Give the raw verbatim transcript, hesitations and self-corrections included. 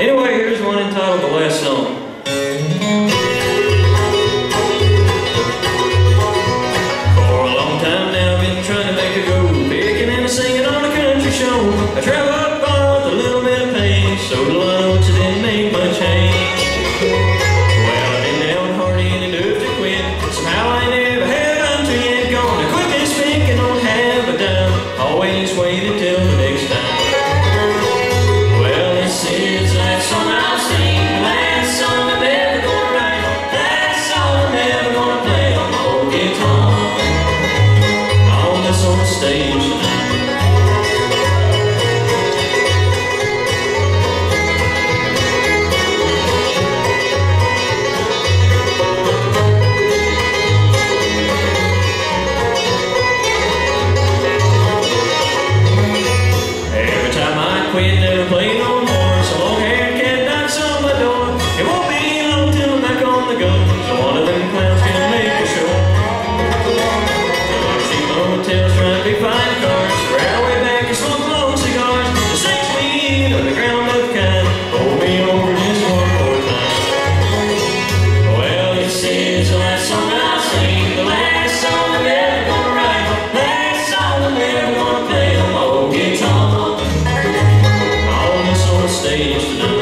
Anyway, here's one entitled The Last Song. I traveled far with a little bit of pain, so alone it didn't make much change. Well, I didn't have hardly any nerve to quit. Somehow I never had until you had gone. I quit this thing and don't have a dime. Always waited till the next time. Well, this is that song I've seen. Last song I'm ever gonna write. Last song I'm ever gonna play on my old guitar. On this old stage tonight. Quit, never play no more. Some long-haired cat knocks on my door. It won't be long till I'm back on the go. So one of them clowns can make a show. There's cheap motels trying to be fine cars. Railway back and smoke long cigars. The snakes we eat on the ground of kind. Hold me over just one more time. Well, this is the last song I'll sing. The last song I'm ever gonna write. The last song I'm ever gonna play on my old guitar. Stage tonight.